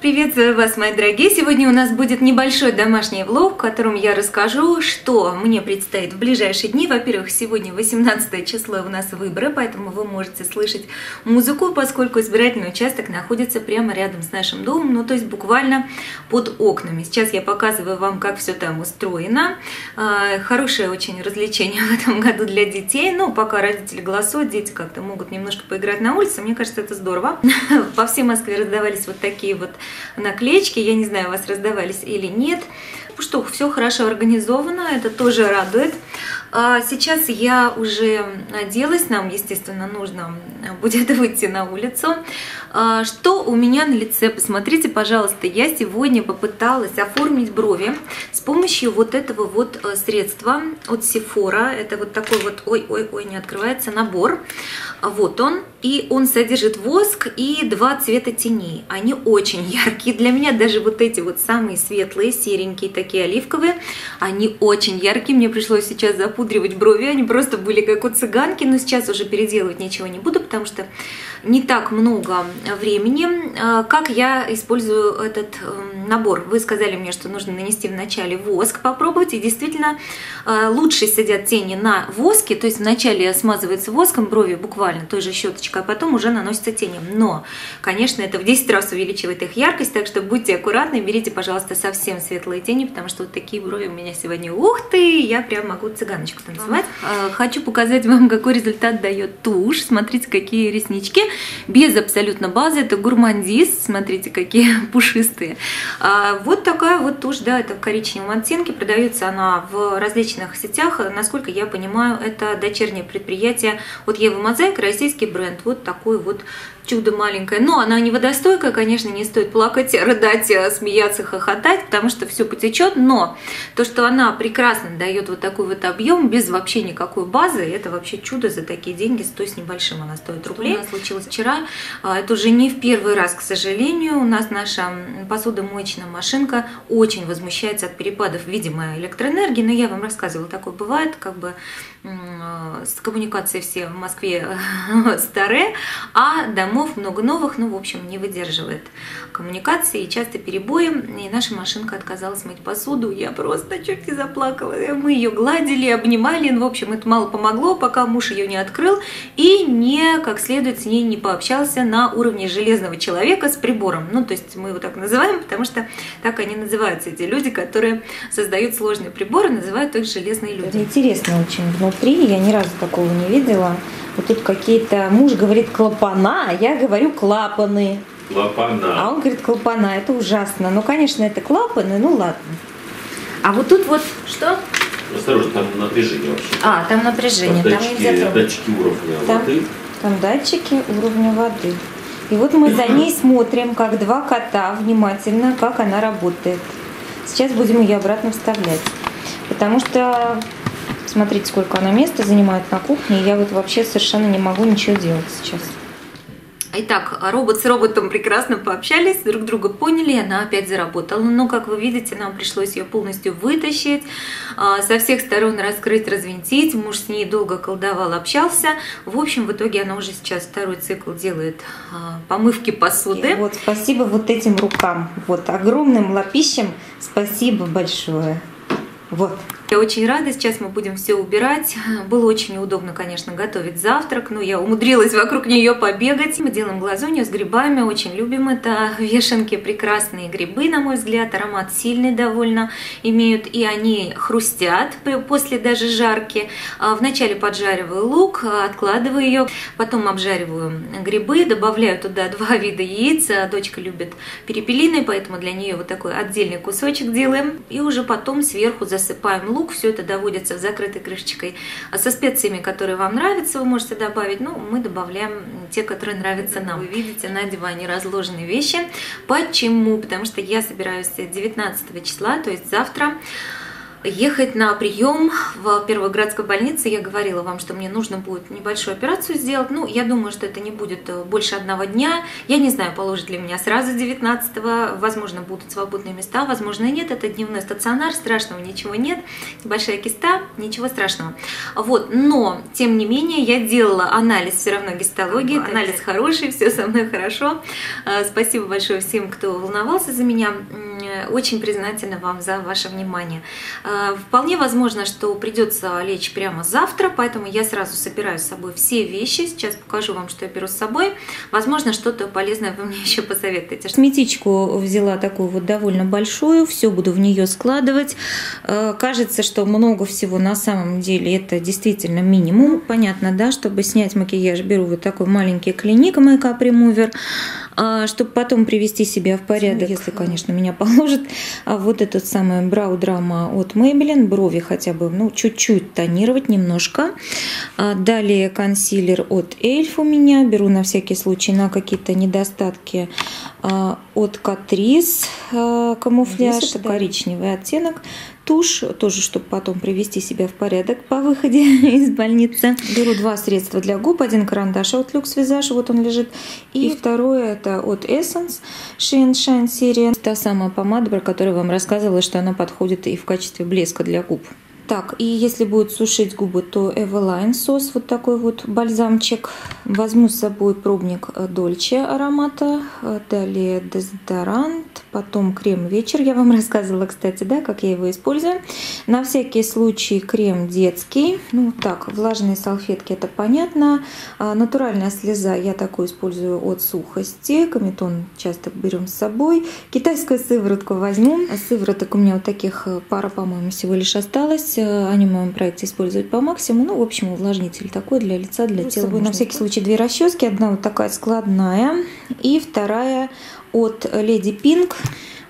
Приветствую вас, мои дорогие! Сегодня у нас будет небольшой домашний влог, в котором я расскажу, что мне предстоит в ближайшие дни. Во-первых, сегодня 18 число, у нас выборы, поэтому вы можете слышать музыку, поскольку избирательный участок находится прямо рядом с нашим домом, ну то есть буквально под окнами. Сейчас я показываю вам, как все там устроено. Хорошее очень развлечение в этом году для детей, но пока родители голосуют, дети как-то могут немножко поиграть на улице, мне кажется, это здорово. По всей Москве раздавались вот такие вот наклеечки, я не знаю, у вас раздавались или нет. Что все хорошо организовано, это тоже радует. Сейчас я уже оделась, нам, естественно, нужно будет выйти на улицу. Что у меня на лице? Посмотрите, пожалуйста, я сегодня попыталась оформить брови с помощью вот этого вот средства от Sephora. Это вот такой вот, ой-ой-ой, не открывается, набор. Вот он, и он содержит воск и два цвета теней. Они очень яркие, для меня даже вот эти вот самые светлые, серенькие, такие оливковые, они очень яркие, мне пришлось сейчас запудривать брови, они просто были как у цыганки, но сейчас уже переделывать ничего не буду, потому что не так много времени. Как я использую этот набор? Вы сказали мне, что нужно нанести вначале воск, попробовать, и действительно лучше сидят тени на воске, то есть вначале смазывается воском брови буквально той же щеточкой, а потом уже наносится тенем, но, конечно, это в 10 раз увеличивает их яркость, так что будьте аккуратны, берите, пожалуйста, совсем светлые тени, потому что вот такие брови у меня сегодня, ух ты, я прям могу цыганочку танцевать. Хочу показать вам, какой результат дает тушь, смотрите, какие реснички, без абсолютно базы, это гурмандист, смотрите, какие пушистые. Вот такая вот тушь, да, это в коричневом оттенке, продается она в различных сетях, насколько я понимаю, это дочернее предприятие от Евы Мозаик, российский бренд, вот такой вот чудо маленькое, но она не водостойкая, конечно, не стоит плакать, рыдать, смеяться, хохотать, потому что все потечет, но то, что она прекрасно дает вот такой вот объем, без вообще никакой базы, это вообще чудо за такие деньги, 100 с небольшим она стоит рублей. Что у нас случилось вчера, это уже не в первый раз, к сожалению, у нас наша посудомоечная машинка очень возмущается от перепадов, видимо, электроэнергии, но я вам рассказывала, такое бывает, как бы с коммуникацией все в Москве старые, а домов много новых, ну, в общем, не выдерживает коммуникации, часто перебои, и наша машинка отказалась мыть посуду, я просто чуть не заплакала, мы ее гладили, обнимали, ну, в общем, это мало помогло, пока муж ее не открыл и не, как следует, с ней не пообщался на уровне железного человека с прибором, ну, то есть мы его так называем, потому что так они называются, эти люди, которые создают сложные приборы, называют их железные люди. Это интересно очень внутри, я ни разу такого не видела, вот тут какие-то, муж говорит клапана, а я говорю клапаны. Клапана. А он говорит клапана, это ужасно. Ну, конечно, это клапаны, ну ладно. А вот тут вот что? Осторожно, там напряжение вообще. А, там напряжение. Там датчики, нельзя... датчики уровня воды. Там датчики уровня воды. И вот мы за ней смотрим, как два кота, внимательно, как она работает. Сейчас будем ее обратно вставлять. Потому что, смотрите, сколько она места занимает на кухне, и я вот вообще совершенно не могу ничего делать сейчас. Итак, робот с роботом прекрасно пообщались, друг друга поняли, она опять заработала. Но, как вы видите, нам пришлось ее полностью вытащить, со всех сторон раскрыть, развинтить. Муж с ней долго колдовал, общался. В общем, в итоге она уже сейчас второй цикл делает помывки посуды. И вот, спасибо вот этим рукам, вот огромным лапищем, спасибо большое. Вот. Я очень рада, сейчас мы будем все убирать. Было очень неудобно, конечно, готовить завтрак, но я умудрилась вокруг нее побегать. Мы делаем глазунью с грибами, очень любим это. Вешенки прекрасные грибы, на мой взгляд, аромат сильный довольно имеют, и они хрустят после даже жарки. Вначале поджариваю лук, откладываю ее, потом обжариваю грибы, добавляю туда два вида яиц. Дочка любит перепелиные, поэтому для нее вот такой отдельный кусочек делаем. И уже потом сверху засыпаем лук, все это доводится закрытой крышечкой со специями, которые вам нравятся, вы можете добавить, но мы добавляем те, которые нравятся нам. Вы видите, на диване разложены вещи. Почему? Потому что я собираюсь 19 числа, то есть завтра, ехать на прием в Первую городскую больницу. Я говорила вам, что мне нужно будет небольшую операцию сделать. Ну, я думаю, что это не будет больше одного дня. Я не знаю, положат ли меня сразу 19-го. Возможно, будут свободные места, возможно, нет. Это дневной стационар, страшного ничего нет. Небольшая киста, ничего страшного. Вот, но, тем не менее, я делала анализ все равно гистологии. Анализ хороший, все со мной хорошо. Спасибо большое всем, кто волновался за меня. Очень признательна вам за ваше внимание. Вполне возможно, что придется лечь прямо завтра, поэтому я сразу собираю с собой все вещи. Сейчас покажу вам, что я беру с собой. Возможно, что-то полезное вы мне еще посоветуете. Косметичку взяла такую вот довольно большую, все буду в нее складывать. Кажется, что много всего, на самом деле это действительно минимум. Понятно, да, чтобы снять макияж, беру вот такой маленький Clinique Makeup Remover, чтобы потом привести себя в порядок, если, конечно, меня положит. А вот этот самый Brow Drama от Maybelline, брови хотя бы, ну, чуть-чуть тонировать немножко. Далее консилер от Elf у меня, беру на всякий случай на какие-то недостатки. От Catrice камуфляж, коричневый оттенок. Тушь, тоже, чтобы потом привести себя в порядок по выходе из больницы. Беру два средства для губ. Один карандаш от Luxe Visage, вот он лежит. И второе, это от Essence, Sheen Shine серия. Та самая помада, про которую вам рассказывала, что она подходит и в качестве блеска для губ. Так, и если будет сушить губы, то Eveline сос, вот такой вот бальзамчик. Возьму с собой пробник Дольче аромата, далее дезодорант, потом крем «Вечер». Я вам рассказывала, кстати, да, как я его использую. На всякий случай крем детский. Ну так, влажные салфетки, это понятно. Натуральная слеза, я такую использую от сухости. Комитон часто берем с собой. Китайскую сыворотку возьму. Сывороток у меня вот таких пара, по-моему, всего лишь осталось. Они в моем проекте использовать по максимуму. Ну, в общем, увлажнитель такой для лица, для тела. На всякий случай две расчески. Одна вот такая складная и вторая от Lady Pink.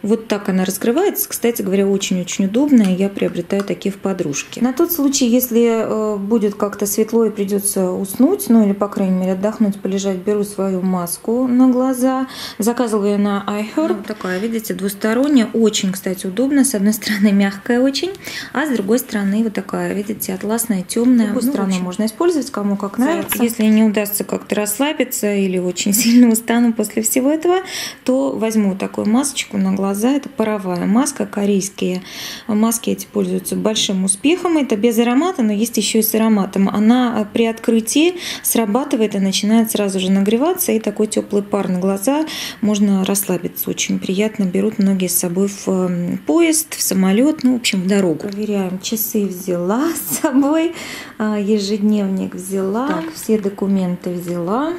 Вот так она раскрывается. Кстати говоря, очень-очень удобная. Я приобретаю такие в подружке. На тот случай, если будет как-то светло и придется уснуть, ну или, по крайней мере, отдохнуть, полежать, беру свою маску на глаза. Заказывала ее на iHerb. Вот такая, видите, двусторонняя. Очень, кстати, удобно. С одной стороны, мягкая очень, а с другой стороны, вот такая, видите, атласная, темная. С другой стороны, можно использовать, кому как нравится. Если не удастся как-то расслабиться или очень сильно устану после всего этого, то возьму такую масочку на глаза. Это паровая маска, корейские маски эти пользуются большим успехом. Это без аромата, но есть еще и с ароматом. Она при открытии срабатывает и начинает сразу же нагреваться. И такой теплый пар на глаза, можно расслабиться. Очень приятно. Берут многие с собой в поезд, в самолет, ну, в общем, в дорогу. Проверяем. Часы взяла с собой, ежедневник взяла, так, все документы взяла.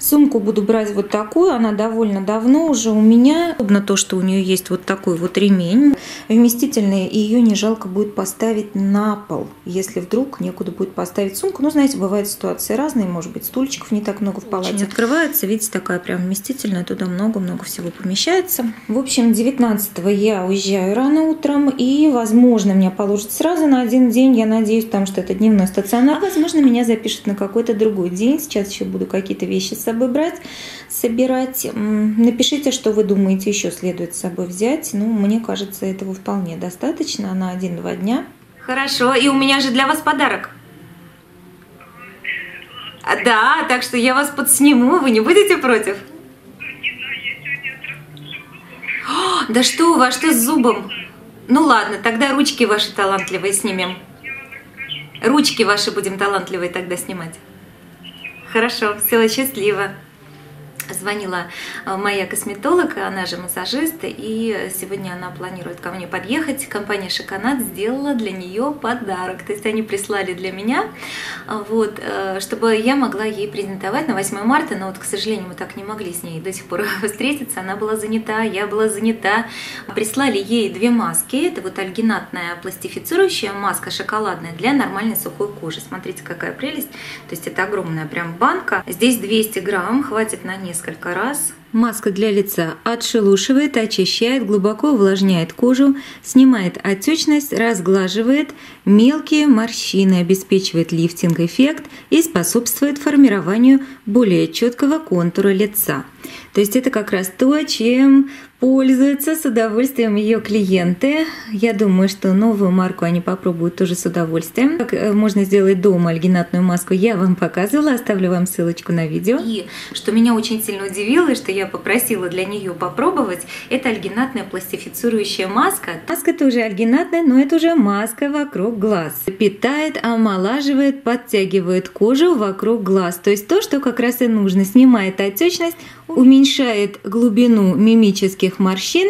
Сумку буду брать вот такую, она довольно давно уже у меня. Удобно то, что у нее есть вот такой вот ремень вместительный, и ее не жалко будет поставить на пол, если вдруг некуда будет поставить сумку. Ну, знаете, бывают ситуации разные, может быть, стульчиков не так много в палате. Очень открывается, видите, такая прям вместительная, туда много-много всего помещается. В общем, 19-го я уезжаю рано утром, и, возможно, меня положат сразу на один день, я надеюсь, потому что это дневной стационар. А, возможно, меня запишут на какой-то другой день, сейчас еще буду какие-то вещи с собой брать, собирать. Напишите, что вы думаете, еще следует с собой взять. Ну, мне кажется, этого вполне достаточно на 1-2 дня. Хорошо, и у меня же для вас подарок. Да, так что я вас подсниму, вы не будете против? Да что у вас, что с зубом? Ну ладно, тогда ручки ваши талантливые снимем. Ручки ваши будем талантливые тогда снимать. Хорошо, все, счастливо. Звонила моя косметолог, она же массажист, и сегодня она планирует ко мне подъехать. Компания «Шоконат» сделала для нее подарок. То есть они прислали для меня, вот, чтобы я могла ей презентовать на 8 марта, но вот, к сожалению, мы так не могли с ней до сих пор встретиться. Она была занята, я была занята. Прислали ей две маски. Это вот альгинатная пластифицирующая маска шоколадная для нормальной сухой кожи. Смотрите, какая прелесть. То есть это огромная прям банка. Здесь 200 грамм, хватит на несколько раз. Маска для лица отшелушивает, очищает, глубоко увлажняет кожу, снимает отечность, разглаживает мелкие морщины, обеспечивает лифтинг-эффект и способствует формированию более четкого контура лица. То есть это как раз то, чем пользуются с удовольствием ее клиенты. Я думаю, что новую марку они попробуют тоже с удовольствием. Как можно сделать дома альгинатную маску, я вам показывала, оставлю вам ссылочку на видео. И что меня очень сильно удивило, и что я попросила для нее попробовать, это альгинатная пластифицирующая маска. Маска тоже альгинатная, но это уже маска вокруг глаз. Питает, омолаживает, подтягивает кожу вокруг глаз. То есть то, что как раз и нужно. Снимает отечность, уменьшает глубину мимических морщин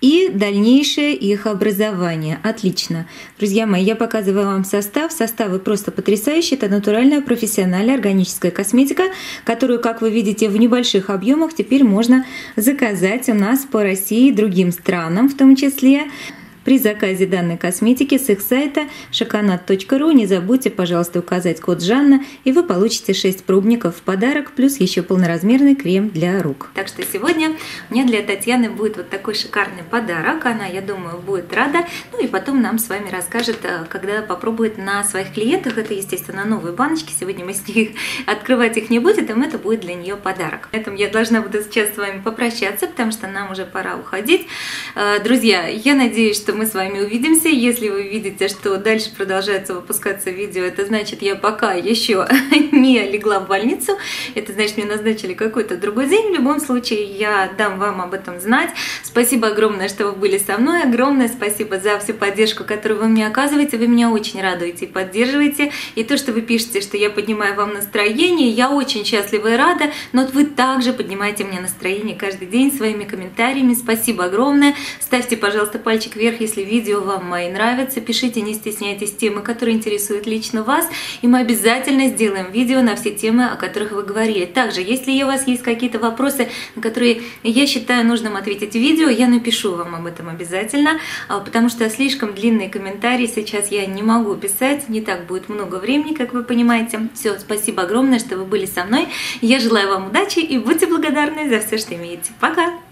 и дальнейшее их образование. Отлично. Друзья мои, я показываю вам состав. Составы просто потрясающие. Это натуральная, профессиональная, органическая косметика, которую, как вы видите, в небольших объемах теперь можно заказать у нас по России и другим странам в том числе. При заказе данной косметики с их сайта шоконат.ру не забудьте, пожалуйста, указать код Жанна, и вы получите 6 пробников в подарок, плюс еще полноразмерный крем для рук. Так что сегодня у меня для Татьяны будет вот такой шикарный подарок. Она, я думаю, будет рада. Ну и потом нам с вами расскажет, когда попробует на своих клиентах. Это, естественно, новые баночки. Сегодня мы с ней открывать их не будем, это будет для нее подарок. Поэтому я должна буду сейчас с вами попрощаться, потому что нам уже пора уходить. Друзья, я надеюсь, что мы с вами увидимся. Если вы видите, что дальше продолжается выпускаться видео, это значит, я пока еще не легла в больницу. Это значит, мне назначили какой-то другой день. В любом случае, я дам вам об этом знать. Спасибо огромное, что вы были со мной. Огромное спасибо за всю поддержку, которую вы мне оказываете. Вы меня очень радуете и поддерживаете. И то, что вы пишете, что я поднимаю вам настроение, я очень счастлива и рада. Но вы также поднимаете мне настроение каждый день своими комментариями. Спасибо огромное. Ставьте, пожалуйста, пальчик вверх, если видео вам мои нравятся, пишите, не стесняйтесь, темы, которые интересуют лично вас, и мы обязательно сделаем видео на все темы, о которых вы говорили. Также, если у вас есть какие-то вопросы, на которые я считаю нужным ответить в видео, я напишу вам об этом обязательно, потому что слишком длинные комментарии сейчас я не могу писать, не так будет много времени, как вы понимаете. Все, спасибо огромное, что вы были со мной, я желаю вам удачи и будьте благодарны за все, что имеете. Пока!